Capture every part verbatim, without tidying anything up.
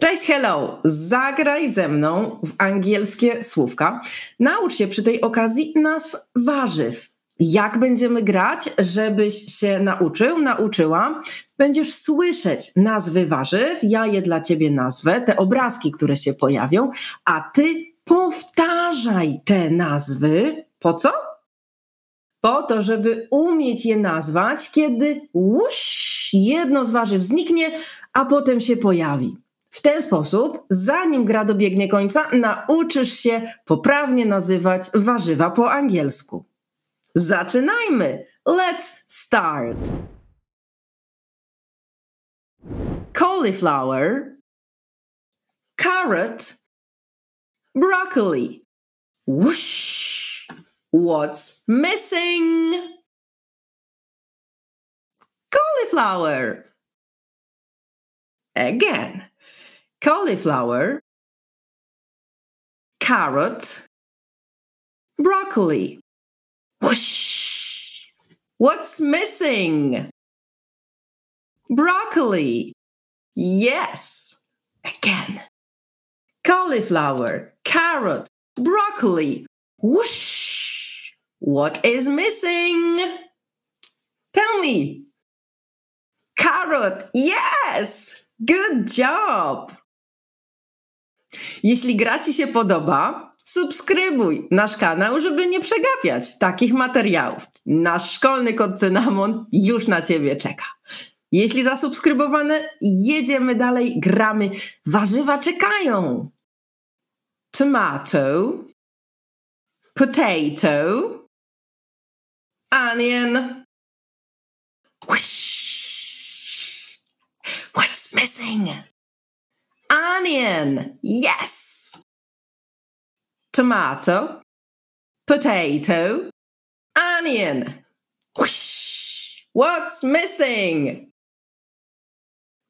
Cześć, hello! Zagraj ze mną w angielskie słówka. Naucz się przy tej okazji nazw warzyw. Jak będziemy grać, żebyś się nauczył, nauczyła? Będziesz słyszeć nazwy warzyw, ja je dla ciebie nazwę, te obrazki, które się pojawią, a ty powtarzaj te nazwy. Po co? Po to, żeby umieć je nazwać, kiedy łuś, jedno z warzyw zniknie, a potem się pojawi. W ten sposób, zanim gra dobiegnie końca, nauczysz się poprawnie nazywać warzywa po angielsku. Zaczynajmy! Let's start! Cauliflower, carrot, broccoli. Whoosh! What's missing? Cauliflower. Again. Cauliflower, carrot, broccoli. Whoosh! What's missing? Broccoli. Yes. Again. Cauliflower, carrot, broccoli. Whoosh! What is missing? Tell me. Carrot. Yes. Good job. Jeśli gra ci się podoba, subskrybuj nasz kanał, żeby nie przegapiać takich materiałów. Nasz szkolny kod Cynamon już na ciebie czeka. Jeśli zasubskrybowane, jedziemy dalej, gramy. Warzywa czekają. Tomato, potato, onion. What's missing? Onion, yes. Tomato, potato, onion. Whoosh! What's missing?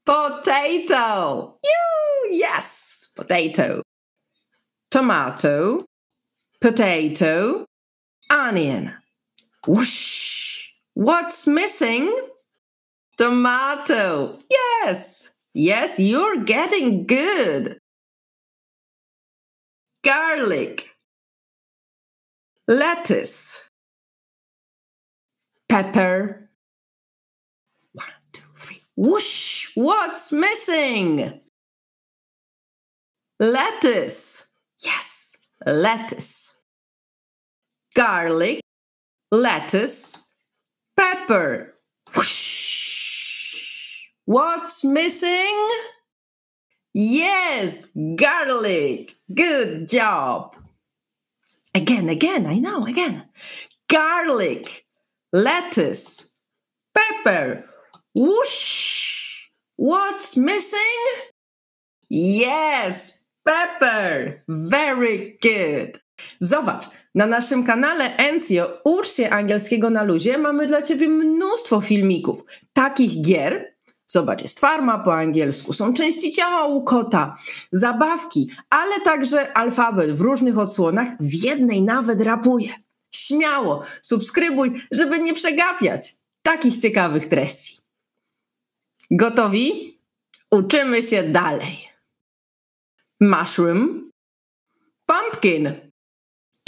Potato. You, yes, potato. Tomato, potato, onion. Whoosh! What's missing? Tomato. Yes. Yes, you're getting good. Garlic, lettuce, pepper. One, two, three. Whoosh! What's missing? Lettuce. Yes, lettuce. Garlic, lettuce, pepper. Whoosh! What's missing? Yes, garlic. Good job. Again, again, I know, again. Garlic, lettuce, pepper. Whoosh! What's missing? Yes, pepper. Very good. Zobacz, na naszym kanale Encjo Ucz się angielskiego na luzie mamy dla ciebie mnóstwo filmików, takich gier. Zobacz, jest farma po angielsku, są części ciała u kota, zabawki, ale także alfabet w różnych odsłonach, w jednej nawet rapuje. Śmiało, subskrybuj, żeby nie przegapiać takich ciekawych treści. Gotowi? Uczymy się dalej. Mushroom, pumpkin,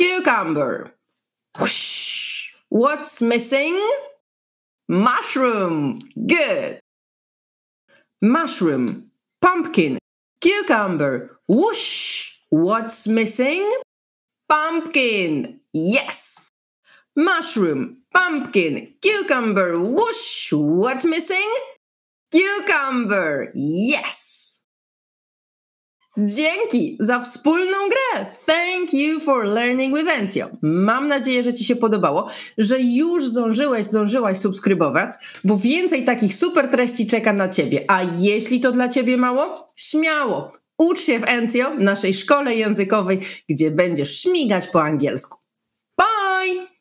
cucumber. Whoosh! What's missing? Mushroom. Good. Mushroom, pumpkin, cucumber. Whoosh! What's missing? Pumpkin. Yes. Mushroom, pumpkin, cucumber. Whoosh! What's missing? Cucumber. Yes. Dzięki za wspólną grę. Thank you for learning with Encjo. Mam nadzieję, że ci się podobało, że już zdążyłeś, zdążyłaś subskrybować, bo więcej takich super treści czeka na ciebie. A jeśli to dla ciebie mało, śmiało, ucz się w Encjo, naszej szkole językowej, gdzie będziesz śmigać po angielsku. Bye!